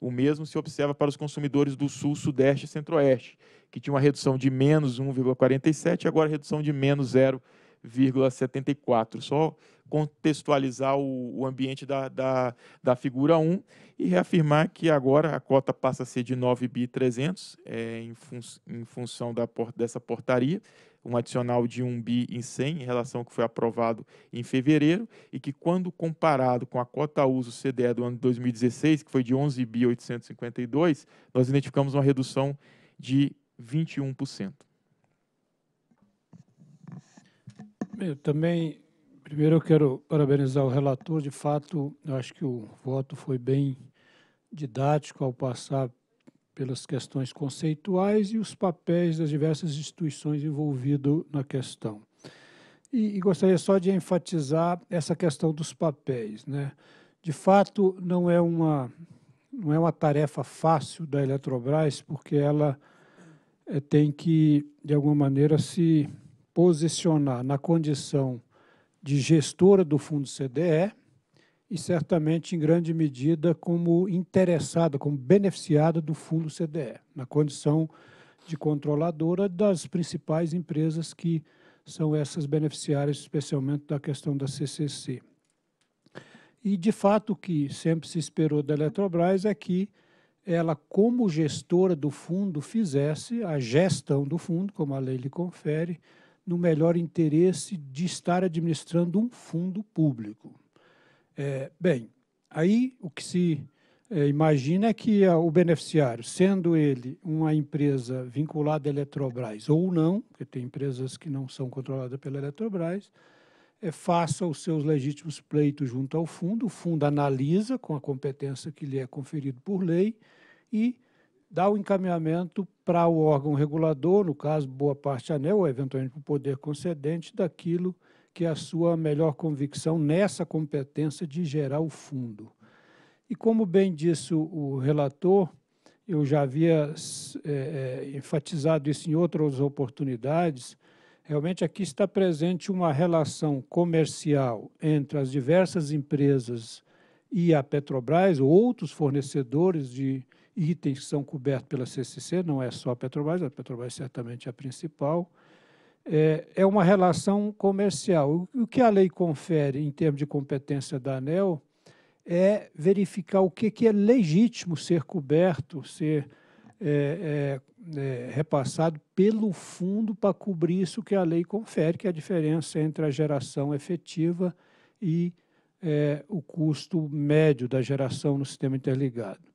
O mesmo se observa para os consumidores do Sul, Sudeste e Centro-Oeste, que tinha uma redução de menos um vírgula quarenta e sete por cento, agora redução de menos zero vírgula setenta e quatro por cento. Só contextualizar o, o ambiente da, da, da figura um e reafirmar que agora a cota passa a ser de nove bilhões e trezentos, é, em, fun em função da, dessa portaria, um adicional de um bilhão e cem em relação ao que foi aprovado em fevereiro, e que, quando comparado com a cota uso C D E do ano de dois mil e dezesseis, que foi de onze bilhões oitocentos e cinquenta e dois, nós identificamos uma redução de vinte e um por cento. Eu também, primeiro eu quero parabenizar o relator. De fato, eu acho que o voto foi bem didático ao passar pelas questões conceituais e os papéis das diversas instituições envolvidas na questão. E, e gostaria só de enfatizar essa questão dos papéis, né? De fato, não é uma, não é uma tarefa fácil da Eletrobras, porque ela é, tem que, de alguma maneira, se posicionar na condição de gestora do fundo C D E, e certamente, em grande medida, como interessada, como beneficiada do fundo C D E, na condição de controladora das principais empresas que são essas beneficiárias, especialmente da questão da C C C. E, de fato, o que sempre se esperou da Eletrobras é que ela, como gestora do fundo, fizesse a gestão do fundo, como a lei lhe confere, no melhor interesse de estar administrando um fundo público. É, bem, aí o que se é, imagina é que a, o beneficiário, sendo ele uma empresa vinculada à Eletrobras ou não, porque tem empresas que não são controladas pela Eletrobras, é, faça os seus legítimos pleitos junto ao fundo, o fundo analisa com a competência que lhe é conferida por lei e dá o encaminhamento para o órgão regulador, no caso, boa parte ANEEL, ou eventualmente para o poder concedente, daquilo que é a sua melhor convicção nessa competência de gerar o fundo. E, como bem disse o relator, eu já havia é, enfatizado isso em outras oportunidades, realmente aqui está presente uma relação comercial entre as diversas empresas e a Petrobras, ou outros fornecedores de itens que são cobertos pela C C C, não é só a Petrobras, a Petrobras certamente é a principal. É uma relação comercial. O que a lei confere em termos de competência da ANEEL é verificar o que é legítimo ser coberto, ser é, é, é, repassado pelo fundo para cobrir isso que a lei confere, que é a diferença entre a geração efetiva e é, o custo médio da geração no sistema interligado.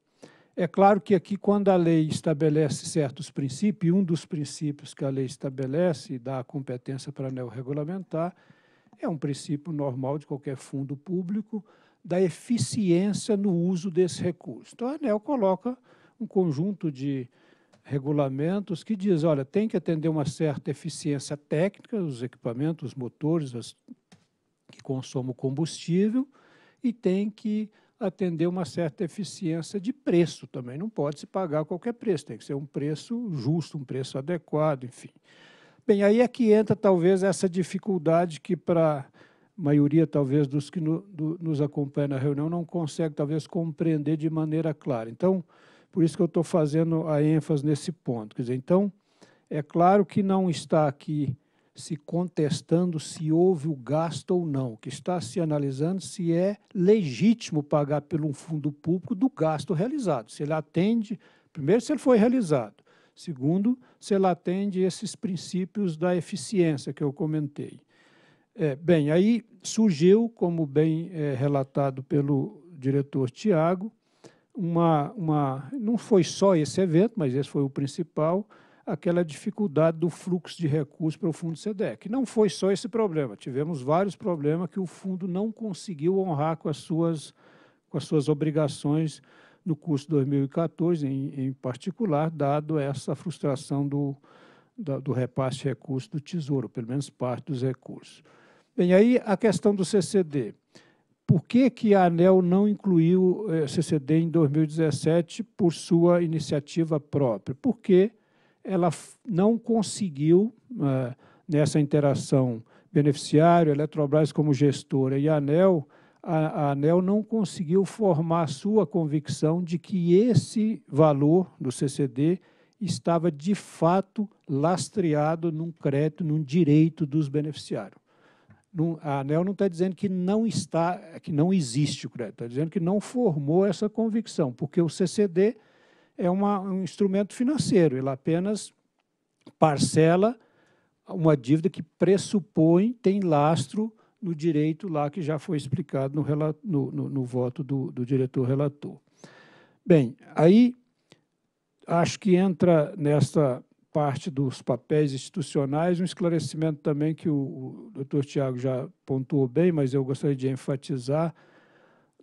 É claro que aqui, quando a lei estabelece certos princípios, um dos princípios que a lei estabelece e dá a competência para a ANEEL regulamentar, é um princípio normal de qualquer fundo público, da eficiência no uso desse recurso. Então, a ANEEL coloca um conjunto de regulamentos que diz, olha, tem que atender uma certa eficiência técnica, os equipamentos, os motores, as, que consomem combustível, e tem que atender uma certa eficiência de preço também. Não pode se pagar qualquer preço, tem que ser um preço justo, um preço adequado, enfim. Bem, aí é que entra talvez essa dificuldade que para a maioria talvez dos que no, do, nos acompanham na reunião não consegue talvez compreender de maneira clara. Então, por isso que eu estou fazendo a ênfase nesse ponto. Quer dizer, então, é claro que não está aqui se contestando se houve o gasto ou não, que está se analisando se é legítimo pagar pelo um fundo público do gasto realizado, se ele atende, primeiro, se ele foi realizado, segundo, se ele atende esses princípios da eficiência que eu comentei. É, bem, aí surgiu, como bem é, relatado pelo diretor Tiago, uma, uma, não foi só esse evento, mas esse foi o principal, aquela dificuldade do fluxo de recursos para o fundo SEDEC. Não foi só esse problema, tivemos vários problemas que o fundo não conseguiu honrar com as suas, com as suas obrigações no curso de dois mil e quatorze, em, em particular, dado essa frustração do, da, do repasse de recursos do Tesouro, pelo menos parte dos recursos. Bem, aí a questão do C C D. Por que que a ANEEL não incluiu o eh, C C D em dois mil e dezessete por sua iniciativa própria? Porque ela não conseguiu, uh, nessa interação beneficiário, Eletrobras como gestora e a ANEEL, a, a ANEEL não conseguiu formar a sua convicção de que esse valor do C C D estava, de fato, lastreado num crédito, num direito dos beneficiários. Não, a ANEEL não está dizendo que não, está, que não existe o crédito, está dizendo que não formou essa convicção, porque o C C D é uma, um instrumento financeiro, ele apenas parcela uma dívida que pressupõe, tem lastro no direito lá que já foi explicado no, relato, no, no, no voto do, do diretor relator. Bem, aí acho que entra nessa parte dos papéis institucionais um esclarecimento também que o, o doutor Tiago já pontuou bem, mas eu gostaria de enfatizar,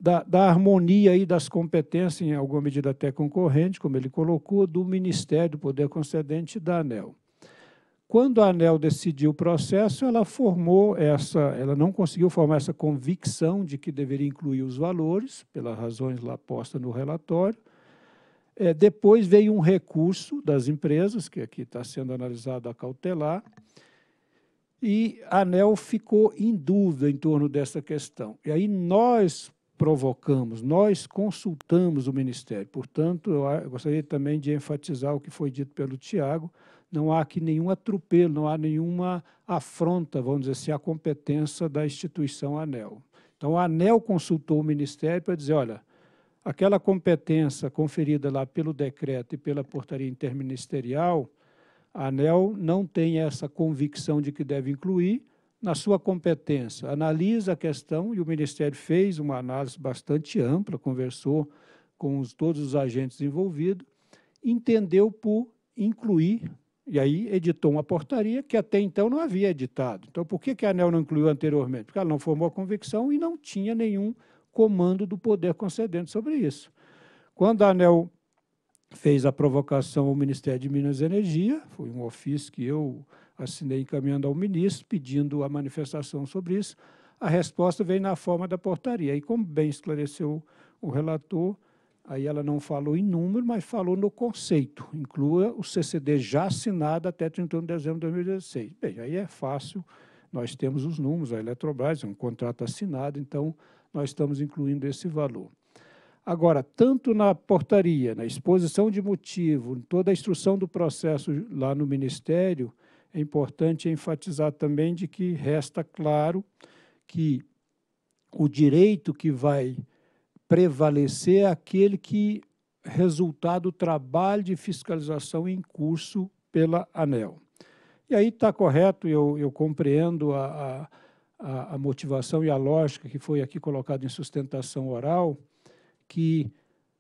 Da, da harmonia aí das competências, em alguma medida até concorrente, como ele colocou, do Ministério do Poder Concedente e da ANEEL. Quando a ANEEL decidiu o processo, ela formou essa, ela não conseguiu formar essa convicção de que deveria incluir os valores, pelas razões lá postas no relatório. É, depois veio um recurso das empresas, que aqui está sendo analisado a cautelar, e a ANEEL ficou em dúvida em torno dessa questão. E aí nós provocamos, nós consultamos o Ministério. Portanto, eu gostaria também de enfatizar o que foi dito pelo Tiago, não há aqui nenhum atropelo, não há nenhuma afronta, vamos dizer assim, à competência da instituição ANEEL. Então, a ANEEL consultou o Ministério para dizer, olha, aquela competência conferida lá pelo decreto e pela portaria interministerial, a ANEEL não tem essa convicção de que deve incluir, na sua competência, analisa a questão, e o Ministério fez uma análise bastante ampla, conversou com os, todos os agentes envolvidos, entendeu por incluir, e aí editou uma portaria que até então não havia editado. Então, por que que a ANEEL não incluiu anteriormente? Porque ela não formou a convicção e não tinha nenhum comando do poder concedente sobre isso. Quando a ANEEL fez a provocação ao Ministério de Minas e Energia, foi um ofício que eu assinei encaminhando ao ministro, pedindo a manifestação sobre isso, a resposta veio na forma da portaria. E, como bem esclareceu o relator, aí ela não falou em número, mas falou no conceito, inclua o C C D já assinado até trinta e um de dezembro de dois mil e dezesseis. Bem, aí é fácil, nós temos os números, a Eletrobras, é um contrato assinado, então nós estamos incluindo esse valor. Agora, tanto na portaria, na exposição de motivo, em toda a instrução do processo lá no Ministério, é importante enfatizar também de que resta claro que o direito que vai prevalecer é aquele que resultado do trabalho de fiscalização em curso pela ANEEL. E aí está correto, eu, eu compreendo a, a, a motivação e a lógica que foi aqui colocada em sustentação oral, que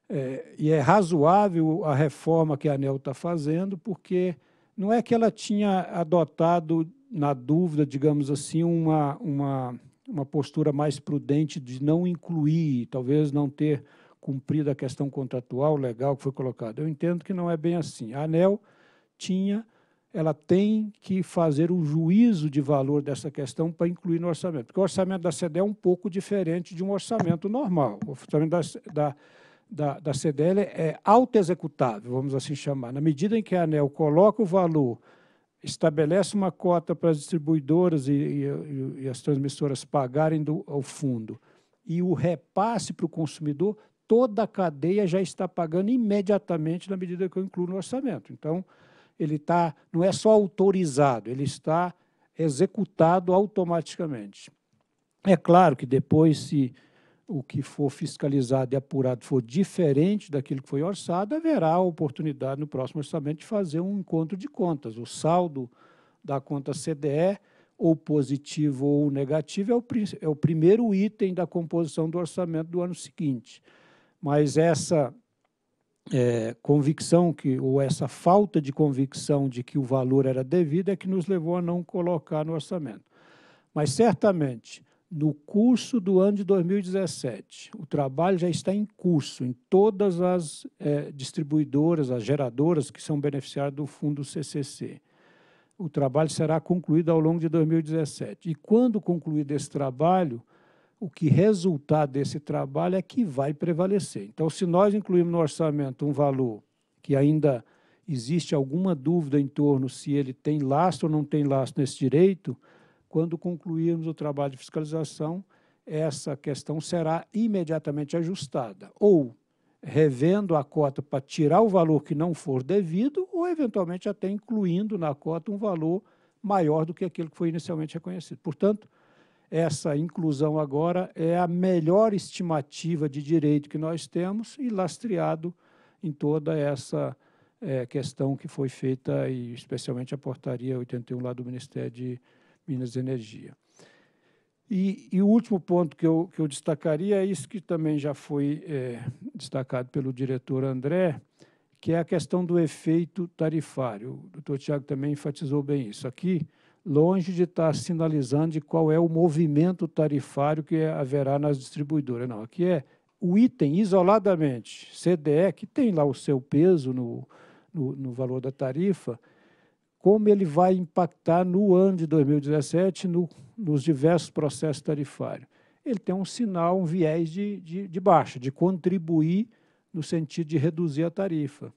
é, e é razoável a reforma que a ANEEL está fazendo, porque não é que ela tinha adotado, na dúvida, digamos assim, uma, uma, uma postura mais prudente de não incluir, talvez não ter cumprido a questão contratual legal que foi colocada. Eu entendo que não é bem assim. A ANEEL tinha... ela tem que fazer um juízo de valor dessa questão para incluir no orçamento. Porque o orçamento da C D E é um pouco diferente de um orçamento normal. O orçamento da, da, da, da C D E é autoexecutável, vamos assim chamar. Na medida em que a ANEEL coloca o valor, estabelece uma cota para as distribuidoras e, e, e as transmissoras pagarem do, ao fundo, e o repasse para o consumidor, toda a cadeia já está pagando imediatamente na medida que eu incluo no orçamento. Então, ele tá, não é só autorizado, ele está executado automaticamente. É claro que depois, se o que for fiscalizado e apurado for diferente daquilo que foi orçado, haverá a oportunidade no próximo orçamento de fazer um encontro de contas. O saldo da conta C D E, ou positivo ou negativo, é o, é o primeiro item da composição do orçamento do ano seguinte. Mas essa... É, convicção que, ou essa falta de convicção de que o valor era devido é que nos levou a não colocar no orçamento. Mas, certamente, no curso do ano de dois mil e dezessete, o trabalho já está em curso em todas as é, distribuidoras, as geradoras que são beneficiárias do fundo C C C. O trabalho será concluído ao longo de dois mil e dezessete. E, quando concluído esse trabalho, o que resultar desse trabalho é que vai prevalecer. Então, se nós incluímos no orçamento um valor que ainda existe alguma dúvida em torno se ele tem lastro ou não tem lastro nesse direito, quando concluirmos o trabalho de fiscalização, essa questão será imediatamente ajustada, ou revendo a cota para tirar o valor que não for devido, ou, eventualmente, até incluindo na cota um valor maior do que aquele que foi inicialmente reconhecido. Portanto, essa inclusão agora é a melhor estimativa de direito que nós temos e lastreado em toda essa é, questão que foi feita, e especialmente a Portaria oitenta e um lá do Ministério de Minas e Energia. E, e o último ponto que eu, que eu destacaria é isso que também já foi é, destacado pelo diretor André, que é a questão do efeito tarifário. O doutor Tiago também enfatizou bem isso aqui, longe de estar sinalizando de qual é o movimento tarifário que haverá nas distribuidoras. Não, aqui é o item, isoladamente, C D E, que tem lá o seu peso no, no, no valor da tarifa, como ele vai impactar no ano de dois mil e dezessete no, nos diversos processos tarifários. Ele tem um sinal, um viés de, de, de baixa, de contribuir no sentido de reduzir a tarifa,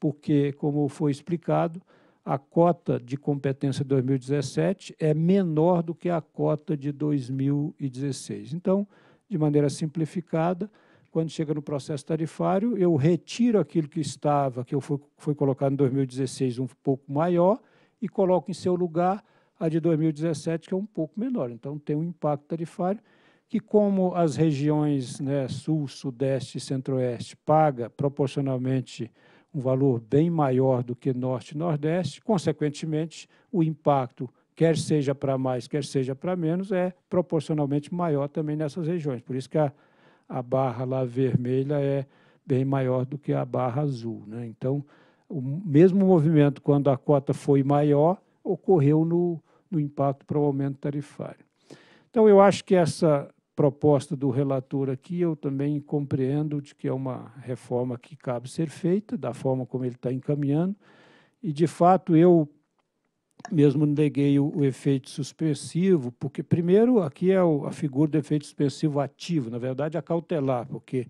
porque, como foi explicado, a cota de competência de dois mil e dezessete é menor do que a cota de dois mil e dezesseis. Então, de maneira simplificada, quando chega no processo tarifário, eu retiro aquilo que estava, que eu foi, foi colocado em dois mil e dezesseis, um pouco maior, e coloco em seu lugar a de dois mil e dezessete, que é um pouco menor. Então, tem um impacto tarifário que, como as regiões, né, sul, sudeste e centro-oeste paga proporcionalmente um valor bem maior do que norte e nordeste, consequentemente, o impacto, quer seja para mais, quer seja para menos, é proporcionalmente maior também nessas regiões. Por isso que a, a barra lá vermelha é bem maior do que a barra azul, né? Então, o mesmo movimento, quando a cota foi maior, ocorreu no, no impacto para o aumento tarifário. Então, eu acho que essa proposta do relator aqui, eu também compreendo de que é uma reforma que cabe ser feita, da forma como ele está encaminhando, e, de fato, eu mesmo neguei o, o efeito suspensivo, porque, primeiro, aqui é o, a figura do efeito suspensivo ativo, na verdade, a cautelar, porque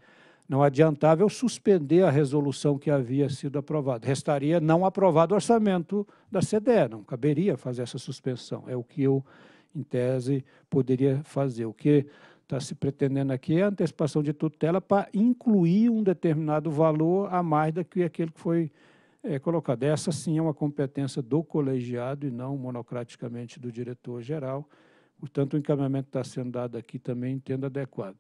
não adiantava eu suspender a resolução que havia sido aprovada, restaria não aprovado o orçamento da C D E, não caberia fazer essa suspensão, é o que eu, em tese, poderia fazer. O que está se pretendendo aqui é a antecipação de tutela para incluir um determinado valor a mais do que aquele que foi é, colocado. Essa, sim, é uma competência do colegiado e não monocraticamente do diretor-geral. Portanto, o encaminhamento que está sendo dado aqui também entendo adequado.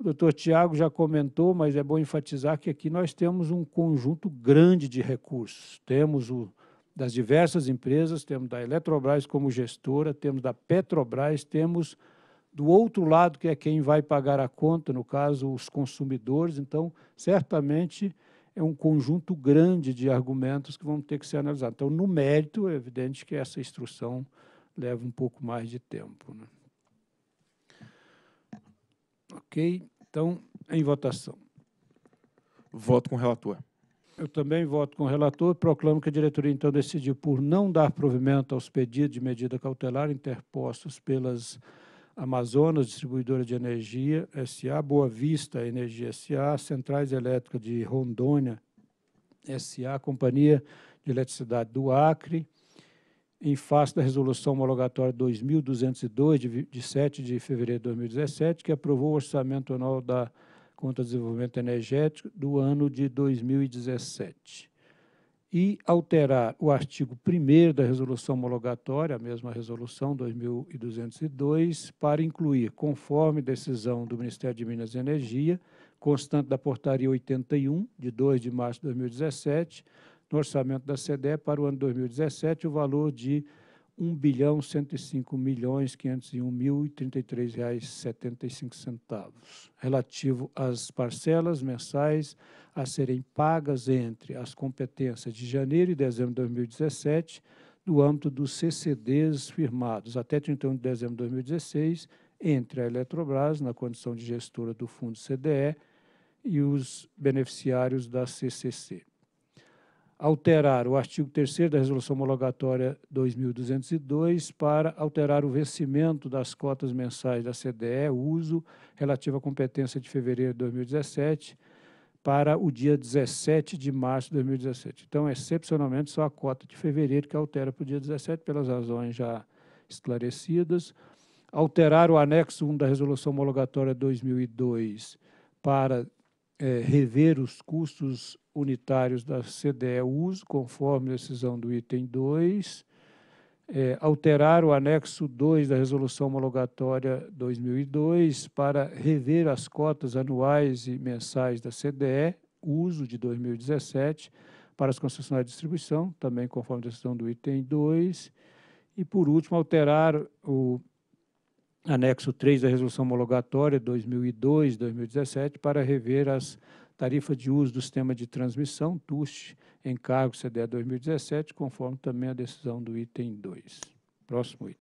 O doutor Tiago já comentou, mas é bom enfatizar que aqui nós temos um conjunto grande de recursos. Temos o das diversas empresas, temos da Eletrobras como gestora, temos da Petrobras, temos do outro lado, que é quem vai pagar a conta, no caso, os consumidores. Então, certamente, é um conjunto grande de argumentos que vão ter que ser analisados. Então, no mérito, é evidente que essa instrução leva um pouco mais de tempo, né? Ok, então, em votação. Voto com o relator. Eu também voto com o relator. Proclamo que a diretoria, então, decidiu por não dar provimento aos pedidos de medida cautelar interpostos pelas Amazonas Distribuidora de Energia S A, Boa Vista Energia S A, Centrais Elétricas de Rondônia S A, Companhia de Eletricidade do Acre, em face da Resolução Homologatória dois mil duzentos e dois, de, de sete de fevereiro de dois mil e dezessete, que aprovou o orçamento anual da Conta de Desenvolvimento Energético do ano de dois mil e dezessete. E alterar o artigo primeiro da Resolução Homologatória, a mesma Resolução dois mil duzentos e dois, para incluir, conforme decisão do Ministério de Minas e Energia, constante da Portaria oitenta e um, de dois de março de dois mil e dezessete, no orçamento da C D E para o ano dois mil e dezessete, o valor de um bilhão cento e cinco milhões quinhentos e um mil e trinta e três reais e setenta e cinco centavos, relativo às parcelas mensais a serem pagas entre as competências de janeiro e dezembro de dois mil e dezessete, no âmbito dos C C Ds firmados até trinta e um de dezembro de dois mil e dezesseis, entre a Eletrobras, na condição de gestora do fundo C D E, e os beneficiários da C C C. Alterar o artigo terceiro da Resolução Homologatória dois mil duzentos e dois para alterar o vencimento das cotas mensais da C D E, uso, relativo à competência de fevereiro de dois mil e dezessete, para o dia dezessete de março de dois mil e dezessete. Então, excepcionalmente, só a cota de fevereiro que altera para o dia dezessete, pelas razões já esclarecidas. Alterar o anexo um da Resolução Homologatória dois mil e dois para é, rever os custos unitários da C D E uso, conforme decisão do item dois, é, alterar o anexo dois da Resolução Homologatória dois mil e dois para rever as cotas anuais e mensais da C D E uso de dois mil e dezessete para as concessionárias de distribuição, também conforme decisão do item dois, e, por último, alterar o anexo três da Resolução Homologatória dois mil e dois a dois mil e dezessete para rever as tarifa de uso do sistema de transmissão, T U S T, encargo C D E dois mil e dezessete, conforme também a decisão do item dois. Próximo item.